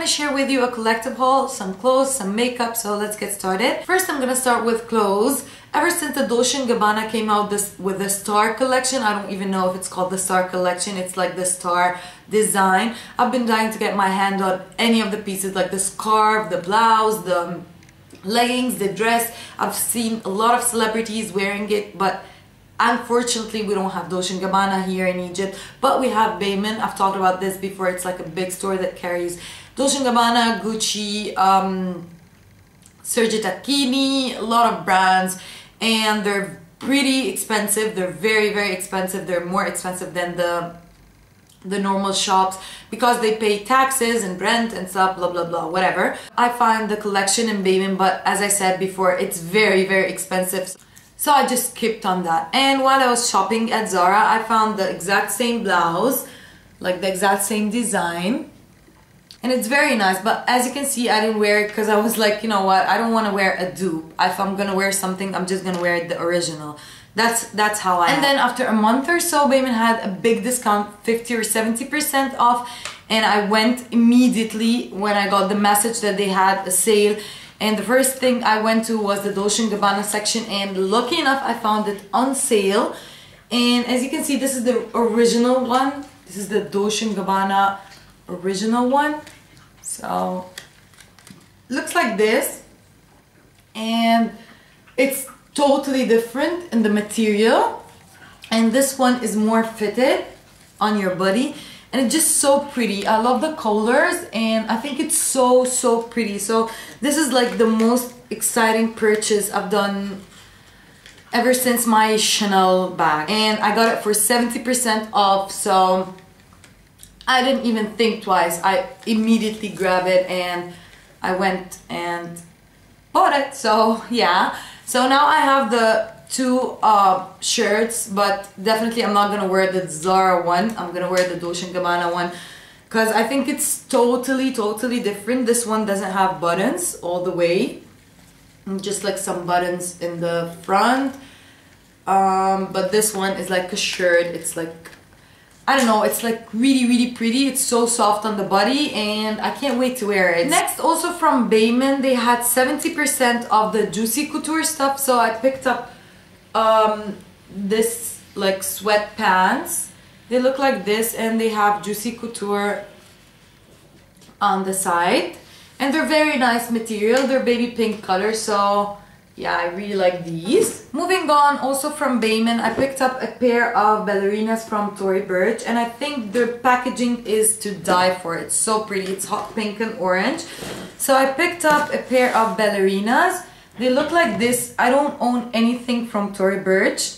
want to share with you a collectible haul, some clothes, some makeup, so let's get started. First, I'm going to start with clothes. Ever since the Dolce & Gabbana came out with the Star collection, I don't even know if it's called the Star collection, it's like the Star design. I've been dying to get my hand on any of the pieces, like the scarf, the blouse, the leggings, the dress. I've seen a lot of celebrities wearing it, but unfortunately we don't have Dolce & Gabbana here in Egypt, but we have Baiman. I've talked about this before. It's like a big store that carries Dolce & Gabbana, Gucci, Sergio Tacchini, a lot of brands, and they're pretty expensive. They're very, very expensive. They're more expensive than the normal shops because they pay taxes and rent and stuff, blah blah blah, whatever. I find the collection in Baiman, but as I said before, it's very, very expensive. So I just skipped on that. And while I was shopping at Zara, I found the exact same blouse, like the exact same design. And it's very nice, but as you can see, I didn't wear it because I was like, you know what, I don't want to wear a dupe. If I'm going to wear something, I'm just going to wear the original. That's how I am. And then after a month or so, Baiman had a big discount, 50 or 70% off. And I went immediately when I got the message that they had a sale. And the first thing I went to was the Dolce & Gabbana section, and lucky enough I found it on sale. And as you can see, this is the original one. This is the Dolce & Gabbana original one. So, looks like this. And it's totally different in the material. And this one is more fitted on your body. And it's just so pretty. I love the colors, and I think it's so, so pretty. So this is like the most exciting purchase I've done ever since my Chanel bag. And I got it for 70% off, so I didn't even think twice. I immediately grabbed it and I went and bought it. So yeah. So now I have the two shirts, but definitely I'm not gonna wear the Zara one. I'm gonna wear the Dolce & Gabbana one because I think it's totally, totally different. This one doesn't have buttons all the way, just like some buttons in the front, but this one is like a shirt. It's like, I don't know, it's like really, really pretty. It's so soft on the body and I can't wait to wear it. Next, also from Baiman, they had 70% of the Juicy Couture stuff, so I picked up this like sweatpants. They look like this and they have Juicy Couture on the side, and they're very nice material. They're baby pink color, so yeah, I really like these. Moving on, also from Baiman, I picked up a pair of ballerinas from Tory Burch, and I think their packaging is to die for. It's so pretty. It's hot pink and orange. So I picked up a pair of ballerinas. They look like this. I don't own anything from Tory Burch,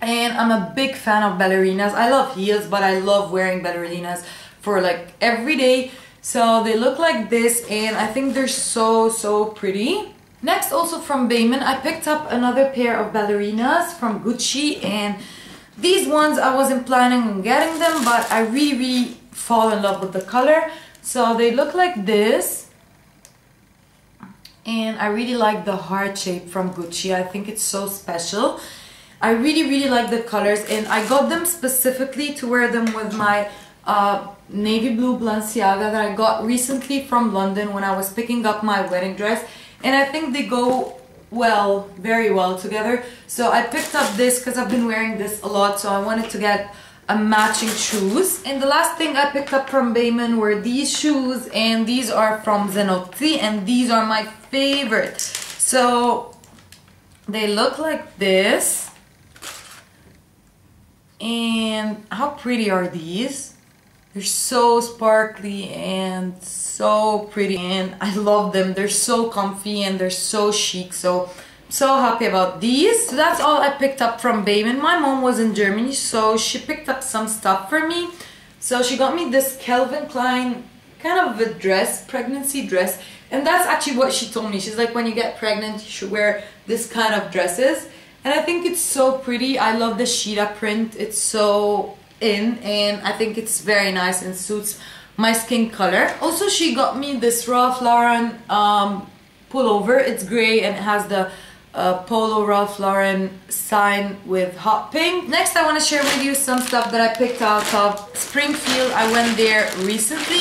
and I'm a big fan of ballerinas. I love heels, but I love wearing ballerinas for like every day. So they look like this, and I think they're so, so pretty. Next, also from Baiman, I picked up another pair of ballerinas from Gucci, and these ones I wasn't planning on getting them, but I really, really fall in love with the color. So they look like this. And I really like the heart shape from Gucci. I think it's so special. I really, really like the colors, and I got them specifically to wear them with my navy blue Balenciaga that I got recently from London when I was picking up my wedding dress, and I think they go well, very well together. So I picked up this because I've been wearing this a lot, so I wanted to get a matching shoes. And the last thing I picked up from Baiman were these shoes, and these are from Zanotti, and these are my favorite. So they look like this, and how pretty are these? They're so sparkly and so pretty, and I love them. They're so comfy and they're so chic, so so happy about these. So that's all I picked up from Baiman. My mom was in Germany, so she picked up some stuff for me. So she got me this Calvin Klein kind of a dress, pregnancy dress, and that's actually what she told me. She's like, when you get pregnant, you should wear this kind of dresses, and I think it's so pretty. I love the Shida print. It's so in, and I think it's very nice and suits my skin color. Also, she got me this Ralph Lauren pullover. It's gray and it has the Polo Ralph Lauren sign with hot pink. Next, I want to share with you some stuff that I picked out of Springfield. I went there recently,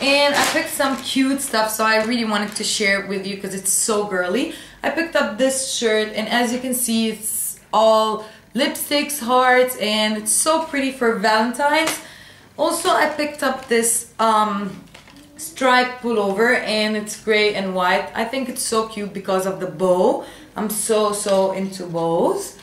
And I picked some cute stuff, so I really wanted to share it with you because it's so girly. I picked up this shirt, and as you can see, it's all lipsticks, hearts, and it's so pretty for Valentine's. Also, I picked up this striped pullover, and it's gray and white. I think it's so cute because of the bow. I'm so into bows.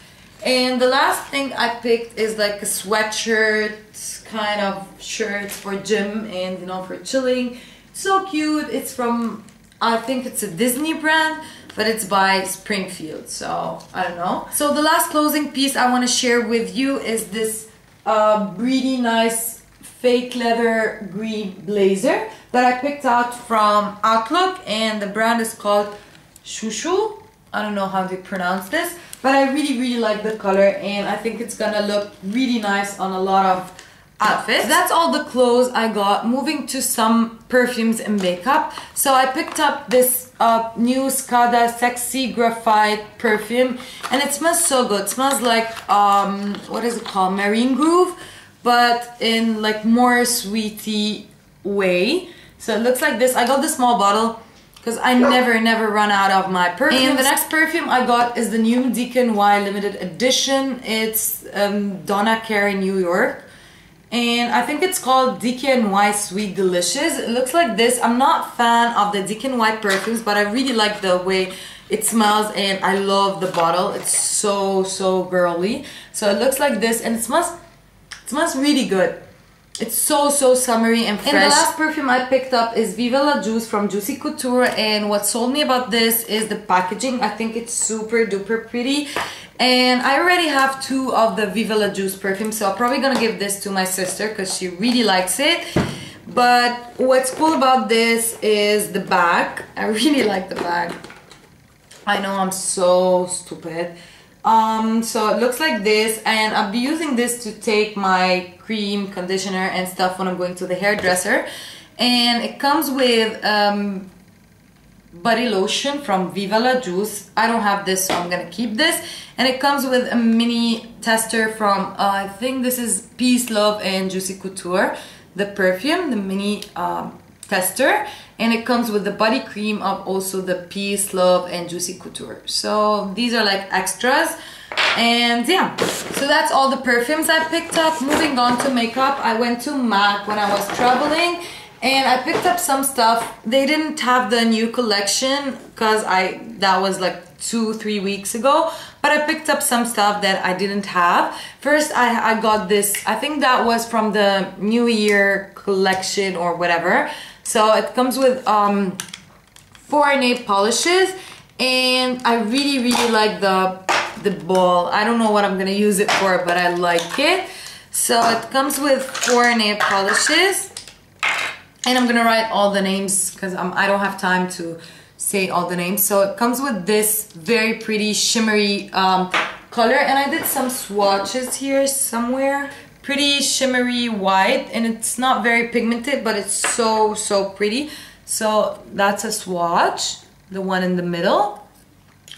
And the last thing I picked is like a sweatshirt kind of shirt for gym and, you know, for chilling. So cute. It's from, I think it's a Disney brand, but it's by Springfield, so I don't know. So the last closing piece I want to share with you is this really nice fake leather green blazer that I picked out from Outlook, and the brand is called Shushu. I don't know how they pronounce this, but I really like the color, and I think it's gonna look really nice on a lot of outfits. That's all the clothes I got. Moving to some perfumes and makeup. So I picked up this new Skada Sexy Graphite perfume, and it smells so good. It smells like, what is it called? Marine Groove, but in like more sweetie way. So it looks like this. I got the small bottle, because I never run out of my perfume. And the next perfume I got is the new DKNY limited edition. It's Donna Karan New York, and I think it's called DKNY Sweet Delicious. It looks like this. I'm not a fan of the DKNY perfumes, but I really like the way it smells, and I love the bottle. It's so girly. So it looks like this, and it smells really good. It's so summery and fresh. And the last perfume I picked up is Viva La Juice from Juicy Couture, and what sold me about this is the packaging. I think it's super duper pretty, and I already have two of the Viva La Juice perfumes, so I'm probably gonna give this to my sister because she really likes it. But what's cool about this is the bag. I really like the bag. I know I'm so stupid. So it looks like this, and I'll be using this to take my cream, conditioner and stuff when I'm going to the hairdresser. And it comes with body lotion from Viva La Juice. I don't have this, so I'm gonna keep this. And it comes with a mini tester from I think this is Peace, Love and Juicy Couture, the perfume, the mini tester. And it comes with the body cream of also the Peace, Love and Juicy Couture. So these are like extras, and yeah, so that's all the perfumes I picked up. Moving on to makeup, I went to MAC when I was traveling, and I picked up some stuff. They didn't have the new collection because that was like 2-3 weeks ago, but I picked up some stuff that I didn't have. First I got this, I think that was from the New Year collection or whatever. So it comes with 4 nail polishes, and I really like the ball. I don't know what I'm gonna use it for, but I like it. So it comes with 4 nail polishes, and I'm gonna write all the names because I don't have time to say all the names. So it comes with this very pretty shimmery color, and I did some swatches here somewhere. Pretty shimmery white, and it's not very pigmented, but it's so pretty. So that's a swatch, the one in the middle,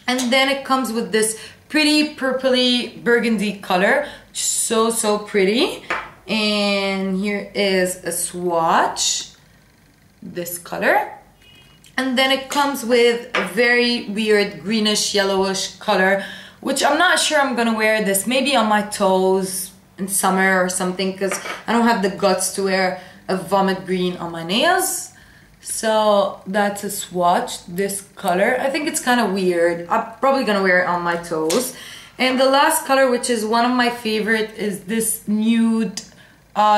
and then it comes with this pretty purpley burgundy color, so pretty. And here is a swatch, this color, and then it comes with a very weird greenish yellowish color, which I'm not sure I'm gonna wear this, maybe on my toes in summer or something, because I don't have the guts to wear a vomit green on my nails. So that's a swatch, this color. I think it's kind of weird. I'm probably gonna wear it on my toes. And the last color, which is one of my favorite, is this nude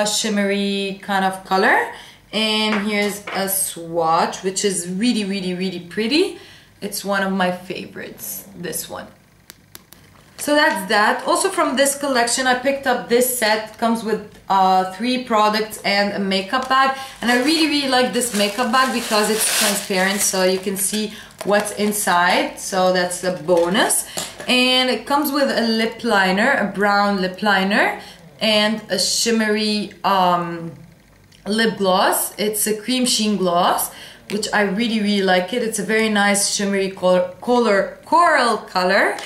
shimmery kind of color, and here's a swatch, which is really pretty. It's one of my favorites, this one. So that's that. Also from this collection I picked up this set. It comes with 3 products and a makeup bag, and I really like this makeup bag because it's transparent, so you can see what's inside, so that's a bonus. And it comes with a lip liner, a brown lip liner, and a shimmery lip gloss. It's a cream sheen gloss, which I really like it. It's a very nice shimmery coral color.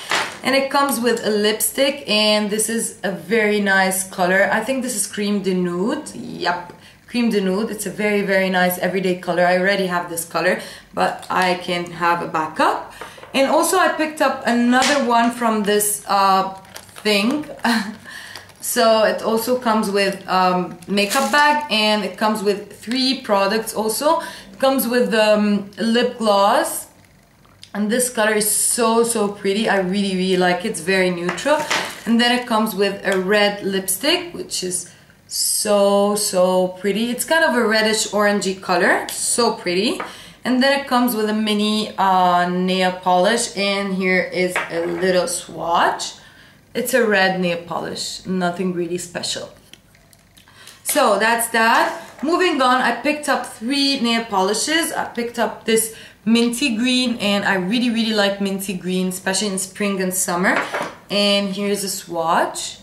And it comes with a lipstick, and this is a very nice color. I think this is Cream de Nude. Yep, Cream de Nude. It's a very, very nice everyday color. I already have this color, but I can have a backup. And also I picked up another one from this thing. So it also comes with makeup bag, and it comes with 3 products also. It comes with lip gloss, and this color is so, so pretty. I really, really like it. It's very neutral. And then it comes with a red lipstick, which is so, so pretty. It's kind of a reddish orangey color, so pretty. And then it comes with a mini nail polish, and here is a little swatch. It's a red nail polish, nothing really special. So that's that. Moving on, I picked up 3 nail polishes. I picked up this minty green, and I really, really like minty green, especially in spring and summer. And here's a swatch,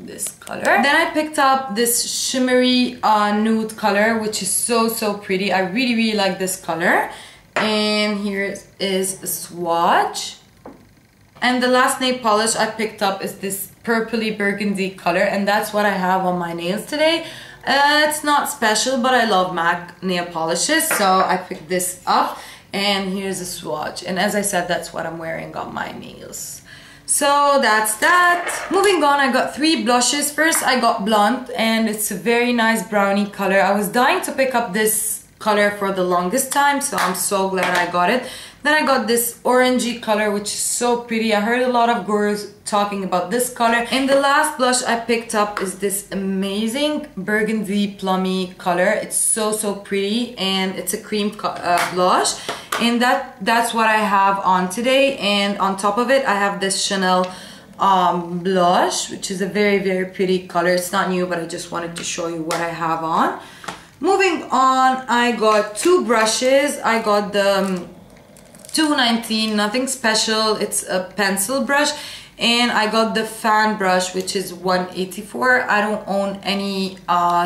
this color. Then I picked up this shimmery nude color, which is so, so pretty. I really, really like this color. And here is a swatch. And the last nail polish I picked up is this purpley burgundy color, and that's what I have on my nails today. It's not special, but I love MAC nail polishes, so I picked this up. And here's a swatch, and as I said, that's what I'm wearing on my nails. So that's that. Moving on, I got 3 blushes. First, I got Blonde, and it's a very nice brownie color. I was dying to pick up this color for the longest time, so I'm so glad I got it. Then I got this orangey color, which is so pretty. I heard a lot of gurus talking about this color. And the last blush I picked up is this amazing burgundy plummy color. It's so, so pretty, and it's a cream blush. And that's what I have on today. And on top of it, I have this Chanel blush, which is a very, very pretty color. It's not new, but I just wanted to show you what I have on. Moving on, I got 2 brushes. I got the $2.19, nothing special. It's a pencil brush, and I got the fan brush, which is $1.84. I don't own any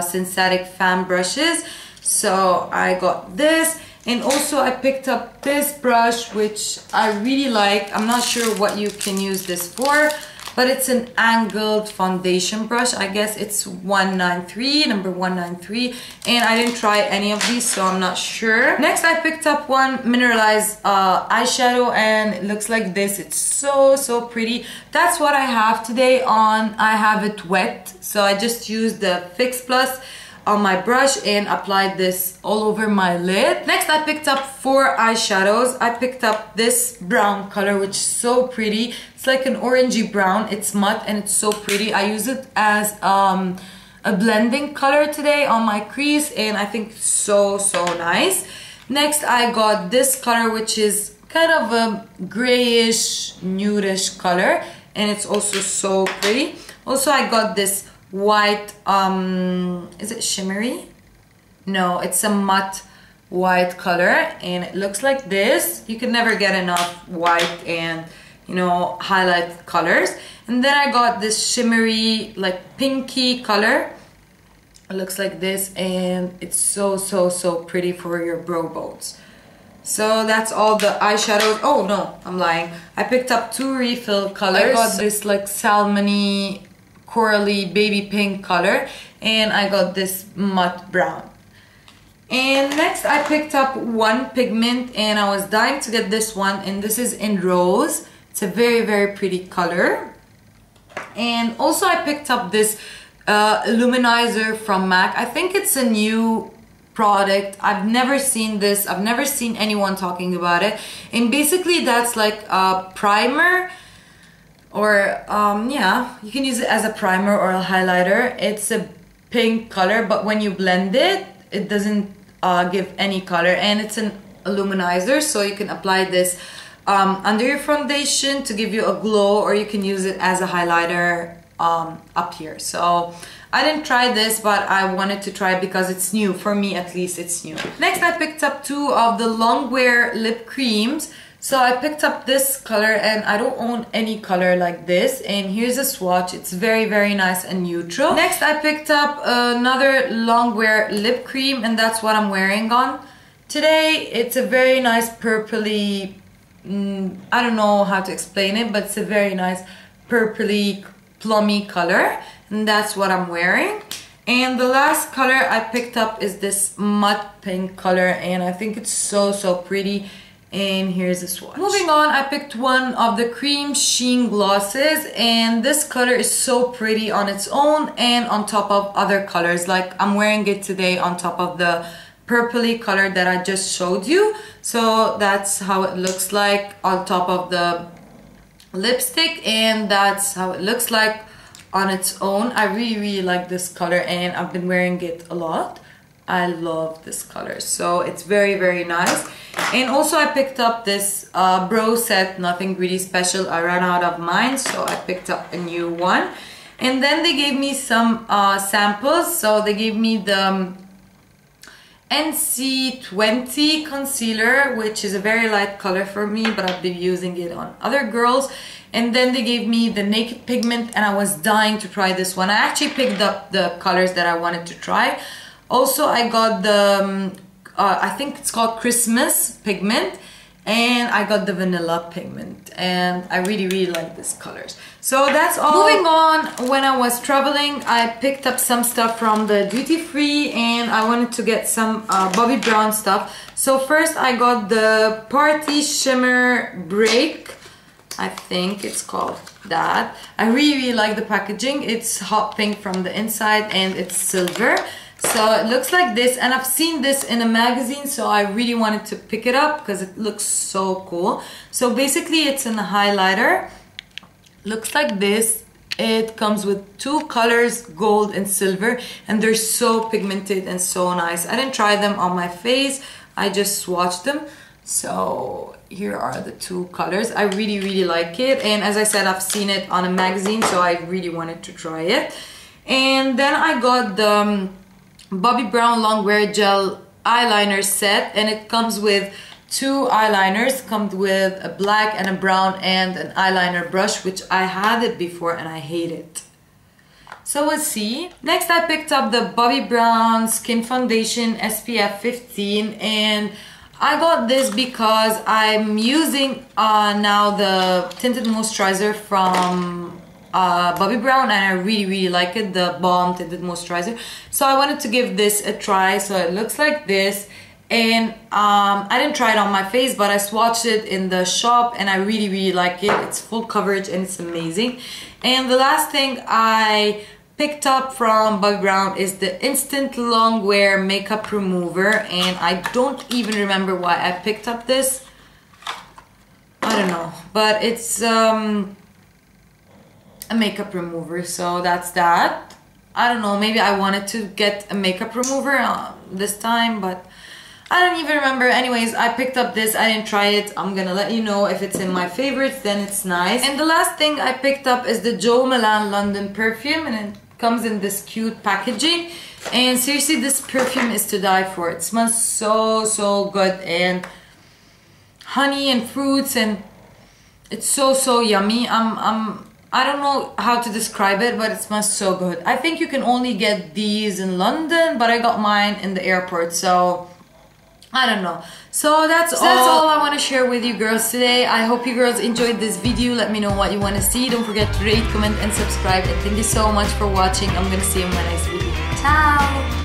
synthetic fan brushes, so I got this. And also I picked up this brush, which I really like. I'm not sure what you can use this for, but it's an angled foundation brush. I guess it's number 193, and I didn't try any of these, so I'm not sure. Next, I picked up one mineralized eyeshadow, and it looks like this. It's so, so pretty. That's what I have today on. I have it wet, so I just used the Fix Plus on my brush and applied this all over my lid. Next, I picked up 4 eyeshadows. I picked up this brown color, which is so pretty. It's like an orangey brown. It's matte, and it's so pretty. I use it as a blending color today on my crease, and I think so, so nice. Next, I got this color, which is kind of a grayish, nudish color, and it's also so pretty. Also, I got this white, is it shimmery? No, it's a matte white color, and it looks like this. You can never get enough white and, you know, highlight colors. And then I got this shimmery, like pinky color. It looks like this, and it's so, so, so pretty for your brow bones. So that's all the eyeshadows. Oh no, I'm lying. I picked up 2 refill colors. I got this like salmony corally baby pink color, and I got this matte brown. And next I picked up one pigment, and I was dying to get this one, and this is in Rose. It's a very, very pretty color. And also I picked up this illuminizer from MAC. I think it's a new product. I've never seen this. I've never seen anyone talking about it. And basically that's like a primer, or yeah, you can use it as a primer or a highlighter. It's a pink color, but when you blend it, it doesn't give any color. And it's an illuminizer, so you can apply this under your foundation to give you a glow, or you can use it as a highlighter up here. So I didn't try this, but I wanted to try it because it's new. For me, at least, it's new. Next, I picked up 2 of the Longwear lip creams. So I picked up this color, and I don't own any color like this, and here's a swatch. It's very, very nice and neutral. Next, I picked up another Longwear lip cream, and that's what I'm wearing on today. It's a very nice purpley, I don't know how to explain it, but it's a very nice purpley plummy color, and that's what I'm wearing. And the last color I picked up is this mud pink color, and I think it's so pretty. And here's a swatch. Moving on, I picked one of the cream sheen glosses, and this color is so pretty on its own and on top of other colors. Like, I'm wearing it today on top of the purpley color that I just showed you. So that's how it looks like on top of the lipstick, and that's how it looks like on its own. I really like this color, and I've been wearing it a lot. I love this color, so it's very nice. And also I picked up this bro set, nothing really special. I ran out of mine, so I picked up a new one. And then they gave me some samples. So they gave me the NC20 concealer, which is a very light color for me, but I've been using it on other girls. And then they gave me the Naked Pigment, and I was dying to try this one. I actually picked up the colors that I wanted to try. Also, I got the, I think it's called Christmas Pigment, and I got the Vanilla Pigment, and I really like these colors. So that's all. Moving on, when I was traveling, I picked up some stuff from the duty free, and I wanted to get some Bobbi Brown stuff. So first I got the Party Shimmer Break, I think it's called that. I really like the packaging. It's hot pink from the inside, and it's silver. So it looks like this, and I've seen this in a magazine, so I really wanted to pick it up because it looks so cool. So basically it's in a highlighter, looks like this. It comes with two colors, gold and silver, and they're so pigmented and so nice. I didn't try them on my face, I just swatched them. So here are the two colors. I really like it, and as I said, I've seen it on a magazine, so I really wanted to try it. And then I got the Bobbi Brown Longwear Gel Eyeliner Set, and it comes with two eyeliners, comes with a black and a brown and an eyeliner brush, which I had it before and I hate it. So we'll see. Next I picked up the Bobbi Brown Skin Foundation SPF 15, and I got this because I'm using now the tinted moisturizer from Bobbi Brown, and I really like it, the balm tinted moisturizer. So I wanted to give this a try. So it looks like this, and I didn't try it on my face, but I swatched it in the shop, and I really like it. It's full coverage and it's amazing. And the last thing I picked up from Bobbi Brown is the Instant Longwear Makeup Remover, and I don't even remember why I picked up this, I don't know, but it's a makeup remover, so that's that. I don't know, maybe I wanted to get a makeup remover this time, but I don't even remember. Anyways, I picked up this, I didn't try it. I'm gonna let you know if it's in my favorites, then it's nice. And the last thing I picked up is the Jo Malone London perfume, and it comes in this cute packaging. And seriously, this perfume is to die for. It smells so good, and honey and fruits, and it's so yummy. I don't know how to describe it, but it smells so good. I think you can only get these in London, but I got mine in the airport, so I don't know. So that's all I want to share with you girls today. I hope you girls enjoyed this video. Let me know what you want to see. Don't forget to rate, comment, and subscribe. And thank you so much for watching. I'm going to see you in my next video. Ciao!